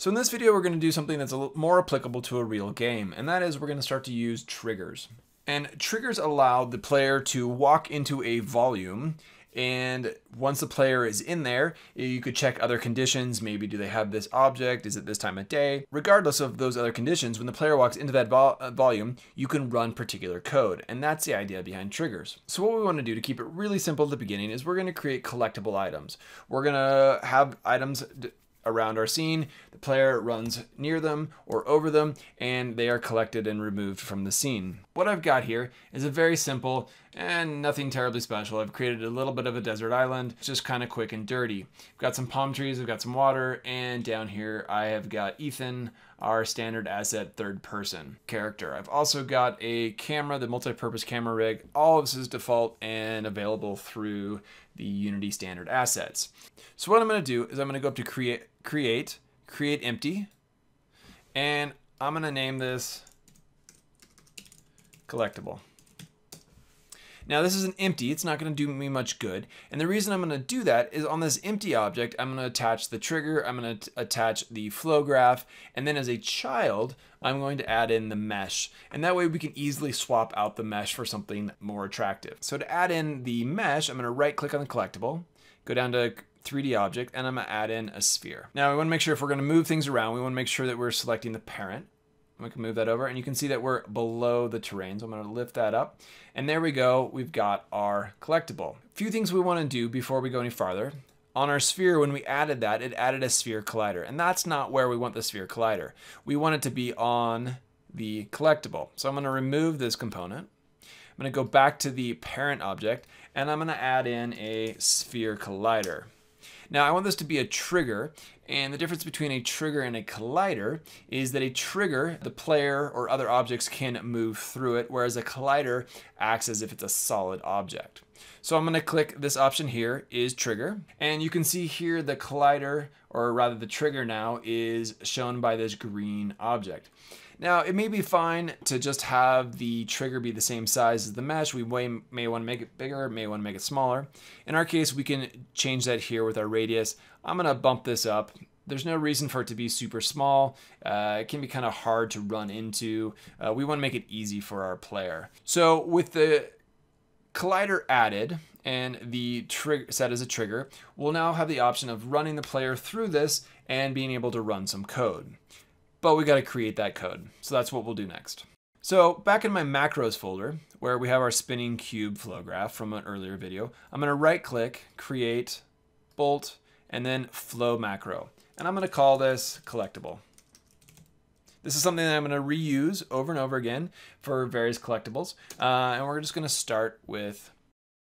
So in this video, we're going to do something that's a little more applicable to a real game, and that is we're going to start to use triggers. And triggers allow the player to walk into a volume, and once the player is in there, you could check other conditions. Maybe do they have this object? Is it this time of day? Regardless of those other conditions, when the player walks into that volume, you can run particular code. And that's the idea behind triggers. So what we want to do to keep it really simple at the beginning is we're going to create collectible items. We're going to have items around our scene. The player runs near them or over them, and they are collected and removed from the scene. What I've got here is a very simple and nothing terribly special. I've created a little bit of a desert island. It's just kind of quick and dirty. I've got some palm trees, I've got some water, and down here I have got Ethan, our standard asset third person character. I've also got a camera, the multi-purpose camera rig. All of this is default and available through the Unity standard assets. So what I'm going to do is I'm going to go up to create empty, and I'm going to name this collectible. Now this is an empty, it's not going to do me much good. And the reason I'm going to do that is on this empty object, I'm going to attach the trigger, I'm going to attach the flow graph, and then as a child, I'm going to add in the mesh. And that way we can easily swap out the mesh for something more attractive. So to add in the mesh, I'm going to right click on the collectible, go down to 3D object, and I'm going to add in a sphere. Now we want to make sure if we're going to move things around, we want to make sure that we're selecting the parent. We can move that over, and you can see that we're below the terrain. So I'm going to lift that up, and there we go. We've got our collectible. A few things we want to do before we go any farther. On our sphere, when we added that, it added a sphere collider, and that's not where we want the sphere collider. We want it to be on the collectible. So I'm going to remove this component. I'm going to go back to the parent object, and I'm going to add in a sphere collider. Now I want this to be a trigger, and the difference between a trigger and a collider is that a trigger, the player or other objects can move through it, whereas a collider acts as if it's a solid object. So I'm going to click this option here is trigger, and you can see here the collider, or rather the trigger now, is shown by this green object. Now it may be fine to just have the trigger be the same size as the mesh. We may want to make it bigger, may want to make it smaller. In our case, we can change that here with our radius. I'm going to bump this up. There's no reason for it to be super small. It can be kind of hard to run into. We want to make it easy for our player. So with the collider added and the trigger set as a trigger, we'll now have the option of running the player through this and being able to run some code. But we got to create that code. So that's what we'll do next. So back in my macros folder, where we have our spinning cube flow graph from an earlier video, I'm going to right click, create, Bolt, and then flow macro. And I'm going to call this collectible. This is something that I'm going to reuse over and over again for various collectibles. And we're just going to start with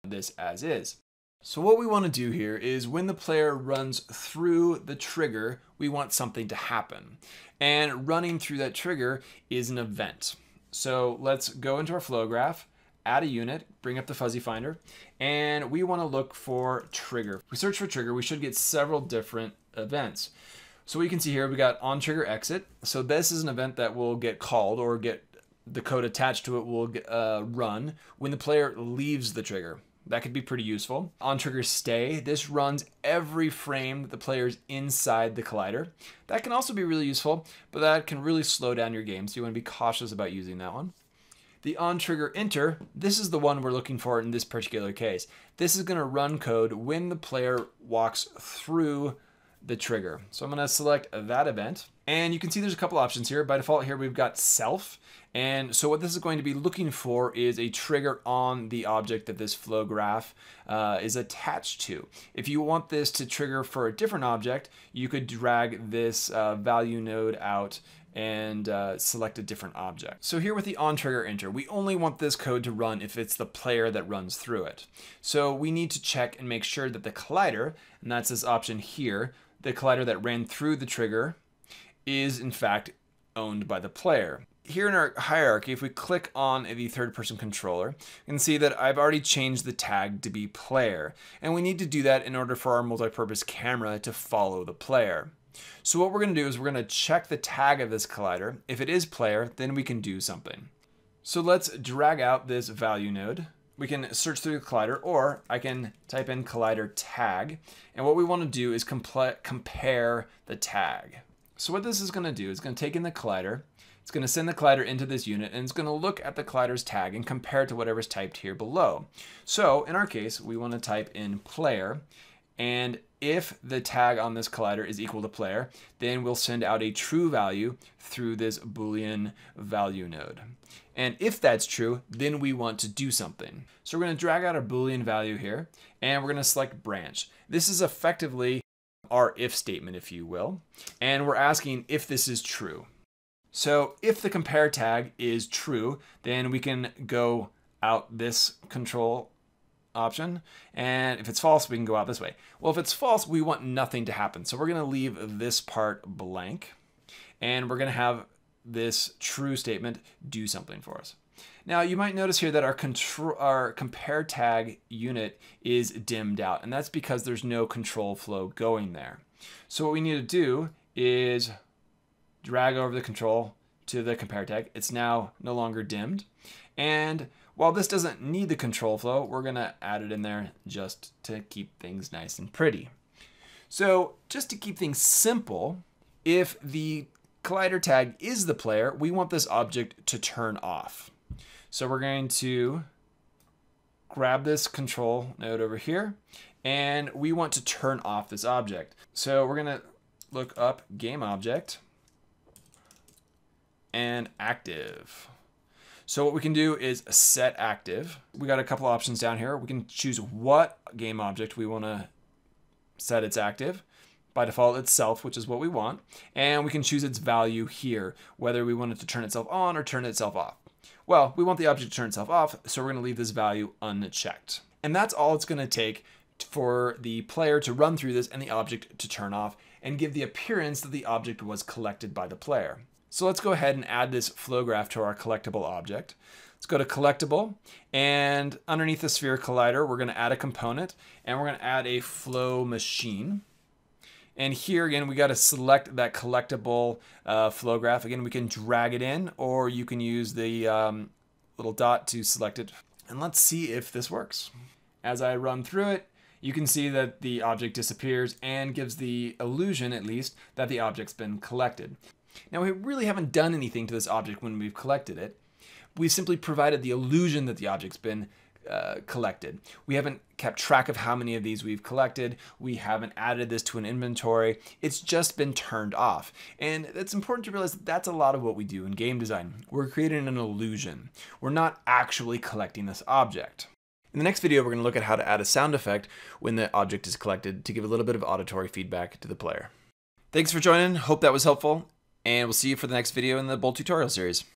this as is. So what we want to do here is when the player runs through the trigger, we want something to happen. And running through that trigger is an event. So let's go into our flow graph, add a unit, bring up the fuzzy finder, and we want to look for trigger. If we search for trigger, we should get several different events. So we can see here we got onTriggerExit. So this is an event that will get called, or get the code attached to it will run when the player leaves the trigger. That could be pretty useful. OnTriggerStay, this runs every frame that the player's inside the collider. That can also be really useful, but that can really slow down your game, so you want to be cautious about using that one. The onTriggerEnter, this is the one we're looking for in this particular case. This is going to run code when the player walks through the trigger. So I'm going to select that event, and you can see there's a couple options here. By default here we've got self, and so what this is going to be looking for is a trigger on the object that this flow graph is attached to. If you want this to trigger for a different object, you could drag this value node out and select a different object. So here with the onTriggerEnter, we only want this code to run if it's the player that runs through it. So we need to check and make sure that the collider, and that's this option here, the collider that ran through the trigger is in fact owned by the player. Here in our hierarchy, if we click on the third person controller, you can see that I've already changed the tag to be player. And we need to do that in order for our multi-purpose camera to follow the player. So what we're going to do is we're going to check the tag of this collider. If it is player, then we can do something. So let's drag out this value node. We can search through the collider, or I can type in collider tag. And what we want to do is compare the tag. So what this is going to do is going to take in the collider. It's going to send the collider into this unit, and it's going to look at the collider's tag and compare it to whatever's typed here below. So in our case, we want to type in player, and if the tag on this collider is equal to player, then we'll send out a true value through this Boolean value node. And if that's true, then we want to do something. So we're going to drag out our Boolean value here, and we're going to select branch. This is effectively our if statement, if you will, and we're asking if this is true. So if the compare tag is true, then we can go out this control option, and if it's false, we can go out this way. Well, if it's false, we want nothing to happen, so we're going to leave this part blank, and we're going to have this true statement do something for us. Now you might notice here that our compare tag unit is dimmed out, and that's because there's no control flow going there. So what we need to do is drag over the control to the compare tag. It's now no longer dimmed, and while this doesn't need the control flow, we're going to add it in there just to keep things nice and pretty. So just to keep things simple, if the collider tag is the player, we want this object to turn off. So we're going to grab this control node over here, and we want to turn off this object. So we're going to look up game object and active. So what we can do is set active. We got a couple options down here. We can choose what game object we want to set its active. By default, it's self, which is what we want. And we can choose its value here, whether we want it to turn itself on or turn itself off. Well, we want the object to turn itself off, so we're going to leave this value unchecked. And that's all it's going to take for the player to run through this and the object to turn off and give the appearance that the object was collected by the player. So let's go ahead and add this flow graph to our collectible object. Let's go to collectible, and underneath the sphere collider, we're going to add a component, and we're going to add a flow machine. And here again, we got to select that collectible flow graph. Again, we can drag it in, or you can use the little dot to select it. And let's see if this works. As I run through it, you can see that the object disappears and gives the illusion, at least, that the object's been collected. Now, we really haven't done anything to this object when we've collected it. We simply provided the illusion that the object's been collected. We haven't kept track of how many of these we've collected. We haven't added this to an inventory. It's just been turned off. And it's important to realize that that's a lot of what we do in game design. We're creating an illusion. We're not actually collecting this object. In the next video, we're going to look at how to add a sound effect when the object is collected to give a little bit of auditory feedback to the player. Thanks for joining. Hope that was helpful. And we'll see you for the next video in the Bolt tutorial series.